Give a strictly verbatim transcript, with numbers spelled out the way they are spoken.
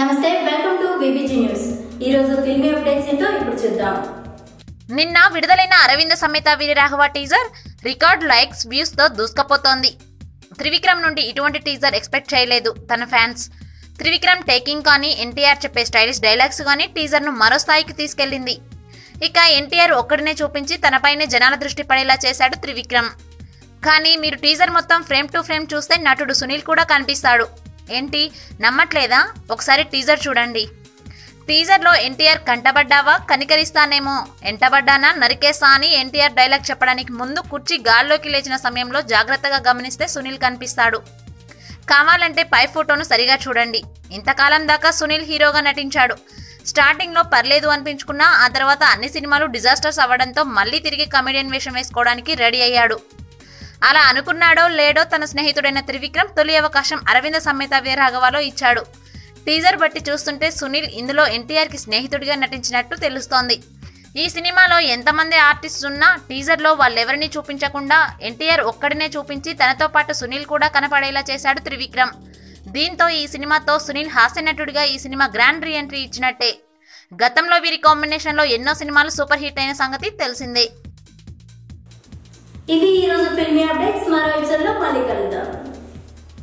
నమస్తే, welcome to VBG news. ఈ రోజు ఫిల్మీ అప్డేట్స్ ఏంటో ఇప్పుడు చూద్దాం. నిన్న విడుదలైన Aravinda Sametha Veeraraghava teaser record likes, views తో దూసుకుపోతోంది. త్రివిక్రమ్ నుండి ఇటువంటి టీజర్ ఎక్స్పెక్ట్ చేయలేదు తన ఫ్యాన్స్. త్రివిక్రమ్ టేకింగ్ కానీ, ఎన్టీఆర్ చెప్పే స్టైలిష్ డైలాగ్స్ కానీ టీజర్ ను మరో స్థాయికి తీసుకెళ్లింది. ఇక ఎన్టీఆర్ ఒక్కడనే చూపించి తనపైనే జనాల దృష్టి పడేలా చేశాడు త్రివిక్రమ్. కానీ మీరు టీజర్ మొత్తం ఫ్రేమ్ టు ఫ్రేమ్ చూస్తే నటుడు సునీల్ కూడా కనిపిస్తాడు. ఏంటి, నమ్మట్లేదా? ఒకసారి టీజర్ చూడండి. టీజర్లో ఎన్టీఆర్ కంటబడ్డావా, కనికరిస్తానేమో, ఎంటబడ్డానా, నరికేస్తా అని ఎన్టీఆర్ డైలాగ్ చెప్పడానికి ముందు కుర్చీ గాల్లోకి లేచిన సమయంలో జాగ్రత్తగా గమనిస్తే సునీల్ కనిపిస్తాడు. కావాలంటే పై ఫోటోను సరిగా చూడండి. ఇంతకాలం దాకా సునీల్ హీరోగా నటించాడు. స్టార్టింగ్లో పర్లేదు అనిపించుకున్నా ఆ తర్వాత అన్ని సినిమాలు డిజాస్టర్స్ అవ్వడంతో మళ్ళీ తిరిగి కమెడియన్ వేషం వేసుకోవడానికి రెడీ అయ్యాడు. అలా అనుకున్నాడో లేడో తన స్నేహితుడైన త్రివిక్రమ్ తొలి అవకాశం అరవింద సమేత వీరరాఘవలో ఇచ్చాడు. టీజర్ బట్టి చూస్తుంటే సునీల్ ఇందులో ఎన్టీఆర్కి స్నేహితుడిగా నటించినట్టు తెలుస్తోంది. ఈ సినిమాలో ఎంతమంది ఆర్టిస్టులు ఉన్నా టీజర్లో వాళ్ళెవరినీ చూపించకుండా ఎన్టీఆర్ ఒక్కడినే చూపించి తనతో పాటు సునీల్ కూడా కనపడేలా చేశాడు త్రివిక్రమ్. దీంతో ఈ సినిమాతో సునీల్ హాస్య నటుడిగా ఈ సినిమా గ్రాండ్ రీ ఎంట్రీ ఇచ్చినట్టే. గతంలో వీరి కాంబినేషన్లో ఎన్నో సినిమాలు సూపర్ హిట్ అయిన సంగతి తెలిసిందే. ఇది ఈరోజు ఫిల్మీ అప్డేట్స్. మరో ఎపిసోడ్లో మళ్ళీ కలుద్దాం.